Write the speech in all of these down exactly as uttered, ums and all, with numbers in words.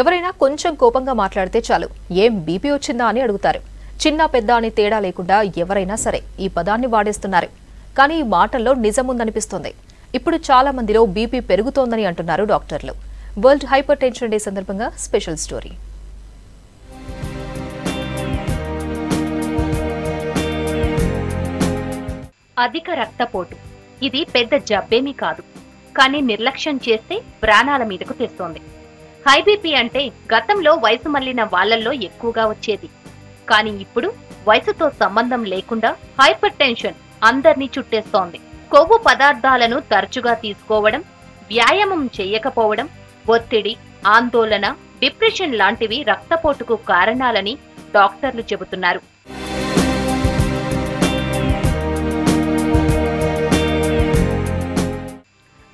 ఎవరైనా కొంచెం కోపంగా మాట్లాడితే చాలు ఏం బీపీ వచ్చిందా అని అడుగుతారు. చిన్న పెద్ద అని తేడా లేకుండా ఎవరైనా సరే ఈ పదాన్ని వాడేస్తున్నారు. కానీ ఈ మాటల్లో నిజం ఉందనిపిస్తుంది. ఇప్పుడు చాలా మందిలో బీపీ పెరుగుతోందని అంటున్నారు డాక్టర్లు. వరల్డ్ హైపర్టెన్షన్ డే సందర్భంగా స్పెషల్ స్టోరీ. అధిక రక్తపోటు ఇది పెద్ద జబ్బేమీ కాదు, కానీ నిర్లక్ష్యం చేస్తే ప్రాణాల మీదకు తెస్తోంది. హై బీపీ అంటే గతంలో వయసు మళ్లిన వాళ్లలో ఎక్కువగా వచ్చేది, కానీ ఇప్పుడు వయసుతో సంబంధం లేకుండా హైపర్ టెన్షన్ అందరినీ చుట్టేస్తోంది. కొవ్వు పదార్థాలను తరచుగా తీసుకోవడం, వ్యాయామం చేయకపోవడం, ఒత్తిడి, ఆందోళన, డిప్రెషన్ లాంటివి రక్తపోటుకు కారణాలని డాక్టర్లు చెబుతున్నారు.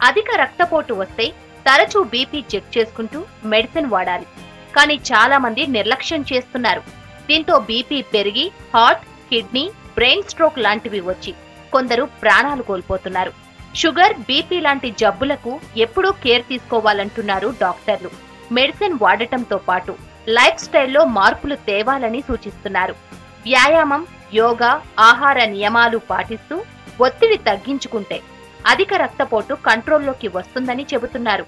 అధిక రక్తపోటు వస్తే తరచూ బీపీ చెక్ చేసుకుంటూ మెడిసిన్ వాడాలి, కానీ చాలా మంది నిర్లక్ష్యం చేస్తున్నారు. దీంతో బీపీ పెరిగి హార్ట్, కిడ్నీ, బ్రెయిన్ స్ట్రోక్ లాంటివి వచ్చి కొందరు ప్రాణాలు కోల్పోతున్నారు. షుగర్, బీపీ లాంటి జబ్బులకు ఎప్పుడూ కేర్ తీసుకోవాలంటున్నారు డాక్టర్లు. మెడిసిన్ వాడటంతో పాటు లైఫ్ స్టైల్లో మార్పులు తేవాలని సూచిస్తున్నారు. వ్యాయామం, యోగా, ఆహార నియమాలు పాటిస్తూ ఒత్తిడి తగ్గించుకుంటే అధిక రక్తపోటు కంట్రోల్లోకి వస్తుందని చెబుతున్నారు.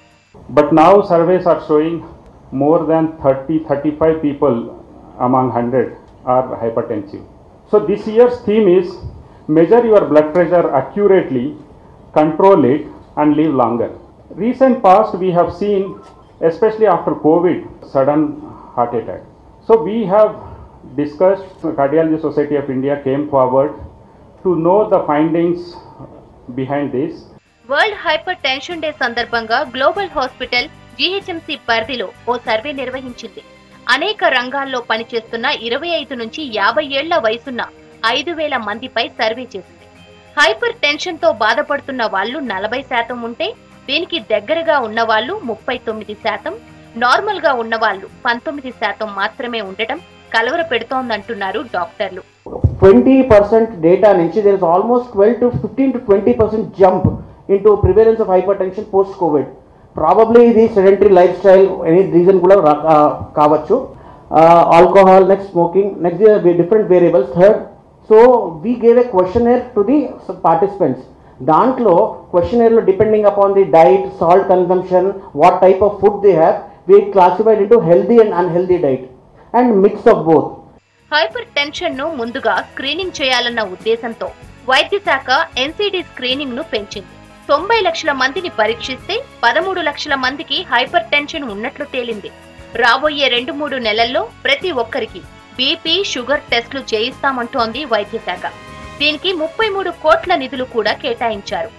But now surveys are showing more than thirty thirty five people among hundred are hyper tensive. So this year's theme is measure your blood pressure accurately, control it and live longer. Recent past we have seen, especially after Covid, sudden heart attack. So we have discussed, cardiology society of India came forward to know the findings behind this. World hyper tension day సందర్భంగా global hospital G H M C పరిధిలో ఓ survey నిర్వహించింది. అనేక రంగాల్లో పనిచేస్తున్న ఇరవై ఐదు నుంచి యాభై ఏళ్ల వయసున్న ఐదు వేల మందిపై సర్వే చేసింది. హైపర్ టెన్షన్ తో బాధపడుతున్న వాళ్ళు నలభై శాతం ఉంటే, దీనికి దగ్గరగా ఉన్నవాళ్ళు ముప్పై తొమ్మిది శాతం, నార్మల్ గా ఉన్నవాళ్ళు పంతొమ్మిది శాతం మాత్రమే ఉండటం కలవర పెడుతోందంటున్నారు డాక్టర్లు. Twenty percent data nature, there is almost twelve to fifteen to twenty percent jump into prevalence of hypertension post COVID. Probably the sedentary lifestyle, any reason kuda uh, kavachu, uh, alcohol, next smoking, next there are different variables. Third, so we gave a questionnaire to the participants. Dantlo questionnaire lo depending upon the diet, salt consumption, what type of food they have, we classified into healthy and unhealthy diet and mix of both. Hyper tension ను ముందుగా screening చేయాలన్న ఉద్దేశంతో వైద్య శాఖ ఎన్ C D screening ను పెంచింది. తొంభై లక్షల మందిని పరీక్షిస్తే పదమూడు లక్షల మందికి హైపర్ టెన్షన్ ఉన్నట్లు తేలింది. రాబోయే రెండు మూడు నెలల్లో ప్రతి ఒక్కరికి బీపీ, షుగర్ టెస్టులు చేయిస్తామంటోంది వైద్య శాఖ. దీనికి ముప్పై మూడు కోట్ల నిధులు కూడా కేటాయించారు.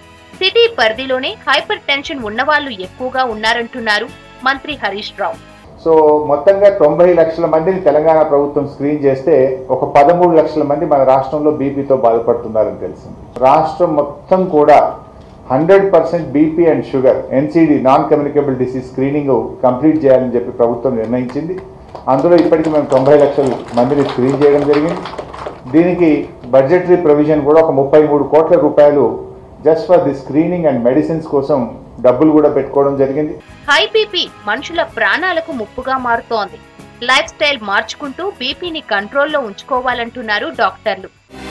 సిటీ పరిధిలోనే హైపర్ టెన్షన్ ఉన్నవాళ్లు ఎక్కువగా ఉన్నారంటున్నారు మంత్రి హరీష్ రావు. సో మొత్తంగా తొంభై లక్షల మందిని తెలంగాణ ప్రభుత్వం స్క్రీన్ చేస్తే ఒక పదమూడు లక్షల మంది మన రాష్ట్రంలో బీపీతో బాధపడుతున్నారని తెలిసింది. రాష్ట్రం మొత్తం కూడా hundred percent BP and sugar N C D, non communicable disease screening complete చేయాలని చెప్పి ప్రభుత్వం నిర్ణయించింది. అందులో ఇప్పటికీ మేము తొంభై లక్షల మందిని స్క్రీన్ చేయడం జరిగింది. దీనికి బడ్జెటరీ ప్రొవిజన్ కూడా ఒక ముప్పై మూడు కోట్ల రూపాయలు just for the screening and medicines కోసం డబ్బులు కూడా పెట్టుకోవడం జరిగింది. హై బీపీ మనుషుల ప్రాణాలకు ముప్పుగా మారుతోంది. లైఫ్ స్టైల్ మార్చుకుంటూ బీపీని కంట్రోల్లో ఉంచుకోవాలంటున్నారు డాక్టర్లు.